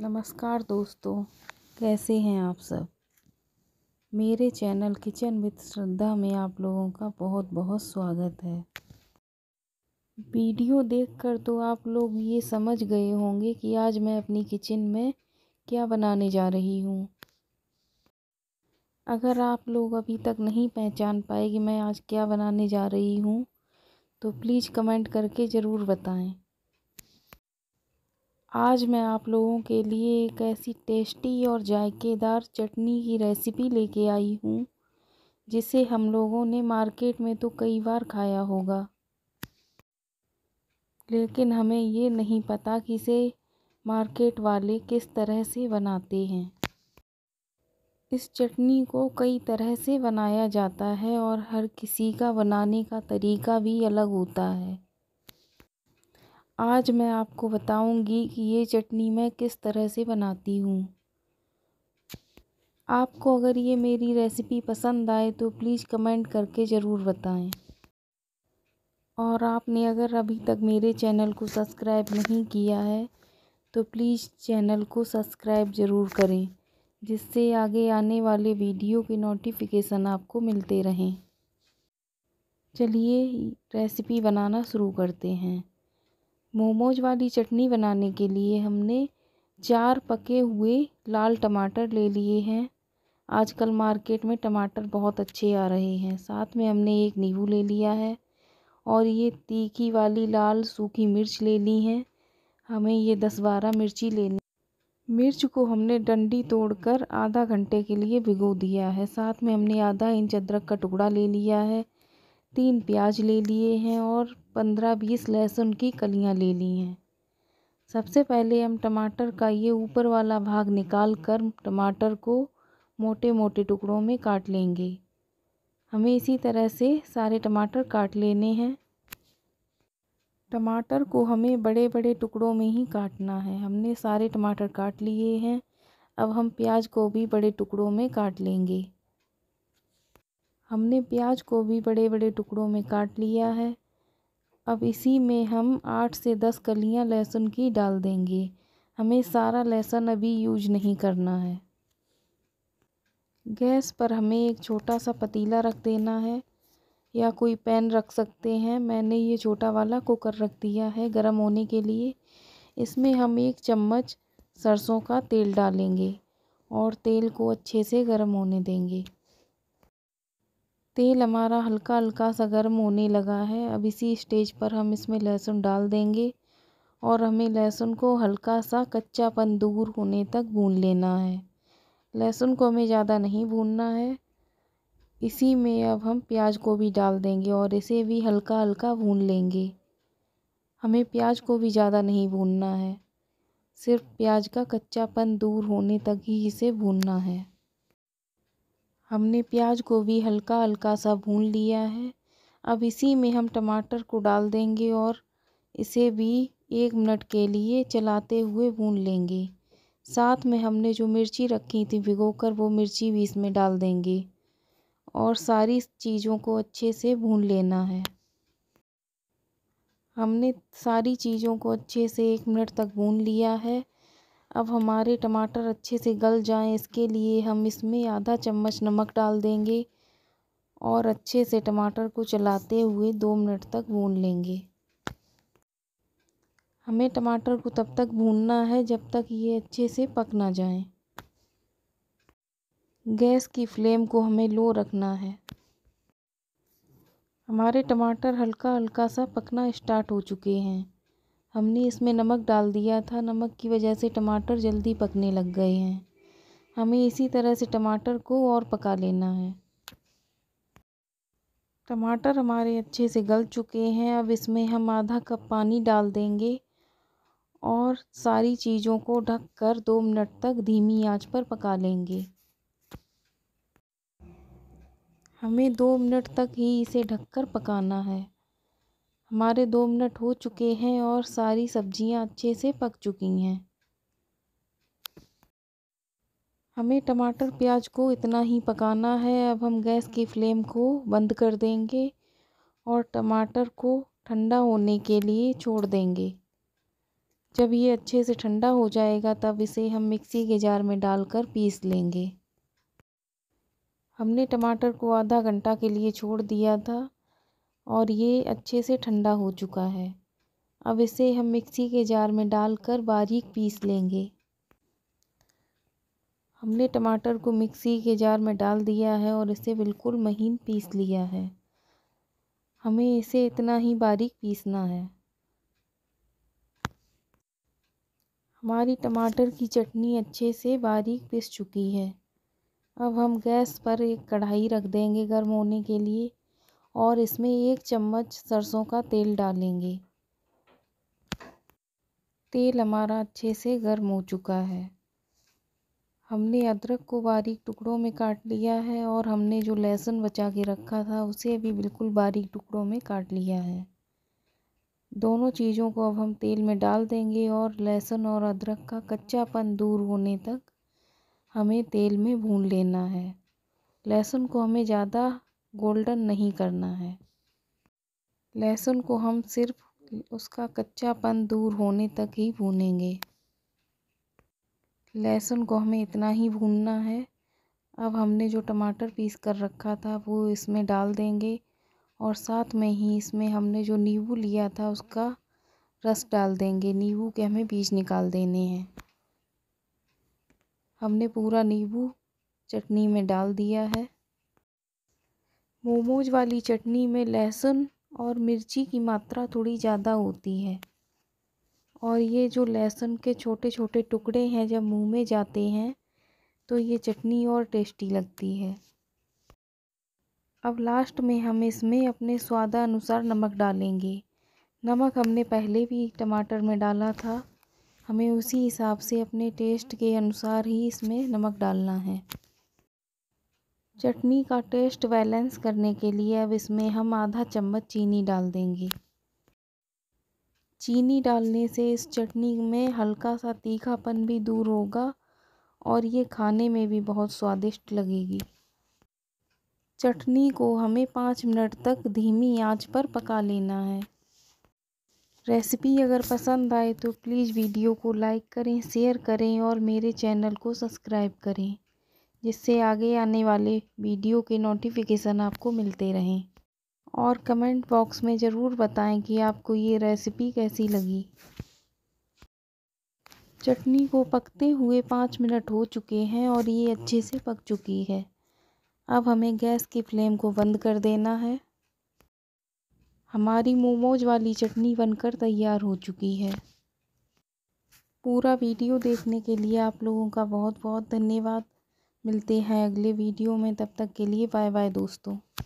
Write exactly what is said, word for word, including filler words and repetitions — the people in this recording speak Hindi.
नमस्कार दोस्तों, कैसे हैं आप सब। मेरे चैनल किचन विद श्रद्धा में आप लोगों का बहुत बहुत स्वागत है। वीडियो देखकर तो आप लोग ये समझ गए होंगे कि आज मैं अपनी किचन में क्या बनाने जा रही हूँ। अगर आप लोग अभी तक नहीं पहचान पाए कि मैं आज क्या बनाने जा रही हूँ तो प्लीज़ कमेंट करके ज़रूर बताएं। आज मैं आप लोगों के लिए एक ऐसी टेस्टी और जायकेदार चटनी की रेसिपी लेके आई हूँ जिसे हम लोगों ने मार्केट में तो कई बार खाया होगा, लेकिन हमें ये नहीं पता कि इसे मार्केट वाले किस तरह से बनाते हैं। इस चटनी को कई तरह से बनाया जाता है और हर किसी का बनाने का तरीका भी अलग होता है। आज मैं आपको बताऊंगी कि ये चटनी मैं किस तरह से बनाती हूँ। आपको अगर ये मेरी रेसिपी पसंद आए तो प्लीज़ कमेंट करके ज़रूर बताएं। और आपने अगर अभी तक मेरे चैनल को सब्सक्राइब नहीं किया है तो प्लीज़ चैनल को सब्सक्राइब ज़रूर करें, जिससे आगे आने वाले वीडियो के नोटिफिकेशन आपको मिलते रहें। चलिए रेसिपी बनाना शुरू करते हैं। मोमोज वाली चटनी बनाने के लिए हमने चार पके हुए लाल टमाटर ले लिए हैं। आजकल मार्केट में टमाटर बहुत अच्छे आ रहे हैं। साथ में हमने एक नींबू ले लिया है और ये तीखी वाली लाल सूखी मिर्च ले ली हैं। हमें ये दस बारह मिर्ची लेनी। मिर्च को हमने डंडी तोड़कर आधा घंटे के लिए भिगो दिया है। साथ में हमने आधा इंच अदरक का टुकड़ा ले लिया है, तीन प्याज ले लिए हैं और पंद्रह बीस लहसुन की कलियां ले ली हैं। सबसे पहले हम टमाटर का ये ऊपर वाला भाग निकाल कर टमाटर को मोटे मोटे टुकड़ों में काट लेंगे। हमें इसी तरह से सारे टमाटर काट लेने हैं। टमाटर को हमें बड़े बड़े टुकड़ों में ही काटना है। हमने सारे टमाटर काट लिए हैं। अब हम प्याज को भी बड़े टुकड़ों में काट लेंगे। हमने प्याज को भी बड़े बड़े टुकड़ों में काट लिया है। अब इसी में हम आठ से दस कलियां लहसुन की डाल देंगे। हमें सारा लहसुन अभी यूज नहीं करना है। गैस पर हमें एक छोटा सा पतीला रख देना है या कोई पैन रख सकते हैं। मैंने ये छोटा वाला कुकर रख दिया है गर्म होने के लिए। इसमें हम एक चम्मच सरसों का तेल डालेंगे और तेल को अच्छे से गर्म होने देंगे। तेल हमारा हल्का हल्का सा गर्म होने लगा है। अब इसी स्टेज पर हम इसमें लहसुन डाल देंगे और हमें लहसुन को हल्का सा कच्चापन दूर होने तक भून लेना है। लहसुन को हमें ज़्यादा नहीं भूनना है। इसी में अब हम प्याज को भी डाल देंगे और इसे भी हल्का हल्का भून लेंगे। हमें प्याज को भी ज़्यादा नहीं भूनना है, सिर्फ प्याज का कच्चापन दूर होने तक ही इसे भूनना है। हमने प्याज को भी हल्का हल्का सा भून लिया है। अब इसी में हम टमाटर को डाल देंगे और इसे भी एक मिनट के लिए चलाते हुए भून लेंगे। साथ में हमने जो मिर्ची रखी थी भिगोकर वो मिर्ची भी इसमें डाल देंगे और सारी चीज़ों को अच्छे से भून लेना है। हमने सारी चीज़ों को अच्छे से एक मिनट तक भून लिया है। अब हमारे टमाटर अच्छे से गल जाएं, इसके लिए हम इसमें आधा चम्मच नमक डाल देंगे और अच्छे से टमाटर को चलाते हुए दो मिनट तक भून लेंगे। हमें टमाटर को तब तक भूनना है जब तक ये अच्छे से पक ना जाएं। गैस की फ्लेम को हमें लो रखना है। हमारे टमाटर हल्का हल्का सा पकना स्टार्ट हो चुके हैं। हमने इसमें नमक डाल दिया था। नमक की वजह से टमाटर जल्दी पकने लग गए हैं। हमें इसी तरह से टमाटर को और पका लेना है। टमाटर हमारे अच्छे से गल चुके हैं। अब इसमें हम आधा कप पानी डाल देंगे और सारी चीज़ों को ढककर दो मिनट तक धीमी आंच पर पका लेंगे। हमें दो मिनट तक ही इसे ढककर पकाना है। हमारे दो मिनट हो चुके हैं और सारी सब्जियां अच्छे से पक चुकी हैं। हमें टमाटर प्याज को इतना ही पकाना है। अब हम गैस की फ्लेम को बंद कर देंगे और टमाटर को ठंडा होने के लिए छोड़ देंगे। जब ये अच्छे से ठंडा हो जाएगा तब इसे हम मिक्सी के जार में डालकर पीस लेंगे। हमने टमाटर को आधा घंटा के लिए छोड़ दिया था और ये अच्छे से ठंडा हो चुका है। अब इसे हम मिक्सी के जार में डालकर बारीक पीस लेंगे। हमने टमाटर को मिक्सी के जार में डाल दिया है और इसे बिल्कुल महीन पीस लिया है। हमें इसे इतना ही बारीक पीसना है। हमारी टमाटर की चटनी अच्छे से बारीक पिस चुकी है। अब हम गैस पर एक कढ़ाई रख देंगे गर्म होने के लिए और इसमें एक चम्मच सरसों का तेल डालेंगे। तेल हमारा अच्छे से गर्म हो चुका है। हमने अदरक को बारीक टुकड़ों में काट लिया है और हमने जो लहसुन बचा के रखा था उसे भी बिल्कुल बारीक टुकड़ों में काट लिया है। दोनों चीज़ों को अब हम तेल में डाल देंगे और लहसुन और अदरक का कच्चापन दूर होने तक हमें तेल में भून लेना है। लहसुन को हमें ज़्यादा गोल्डन नहीं करना है। लहसुन को हम सिर्फ उसका कच्चापन दूर होने तक ही भूनेंगे। लहसुन को हमें इतना ही भूनना है। अब हमने जो टमाटर पीस कर रखा था वो इसमें डाल देंगे और साथ में ही इसमें हमने जो नींबू लिया था उसका रस डाल देंगे। नींबू के हमें बीज निकाल देने हैं। हमने पूरा नींबू चटनी में डाल दिया है। मोमोज वाली चटनी में लहसुन और मिर्ची की मात्रा थोड़ी ज़्यादा होती है और ये जो लहसुन के छोटे छोटे टुकड़े हैं जब मुंह में जाते हैं तो ये चटनी और टेस्टी लगती है। अब लास्ट में हम इसमें अपने स्वादानुसार नमक डालेंगे। नमक हमने पहले भी टमाटर में डाला था, हमें उसी हिसाब से अपने टेस्ट के अनुसार ही इसमें नमक डालना है। चटनी का टेस्ट बैलेंस करने के लिए अब इसमें हम आधा चम्मच चीनी डाल देंगे। चीनी डालने से इस चटनी में हल्का सा तीखापन भी दूर होगा और ये खाने में भी बहुत स्वादिष्ट लगेगी। चटनी को हमें पाँच मिनट तक धीमी आंच पर पका लेना है। रेसिपी अगर पसंद आए तो प्लीज़ वीडियो को लाइक करें, शेयर करें और मेरे चैनल को सब्सक्राइब करें जिससे आगे आने वाले वीडियो के नोटिफिकेशन आपको मिलते रहें। और कमेंट बॉक्स में ज़रूर बताएं कि आपको ये रेसिपी कैसी लगी। चटनी को पकते हुए पाँच मिनट हो चुके हैं और ये अच्छे से पक चुकी है। अब हमें गैस की फ्लेम को बंद कर देना है। हमारी मोमोज वाली चटनी बनकर तैयार हो चुकी है। पूरा वीडियो देखने के लिए आप लोगों का बहुत बहुत धन्यवाद। मिलते हैं अगले वीडियो में, तब तक के लिए बाय बाय दोस्तों।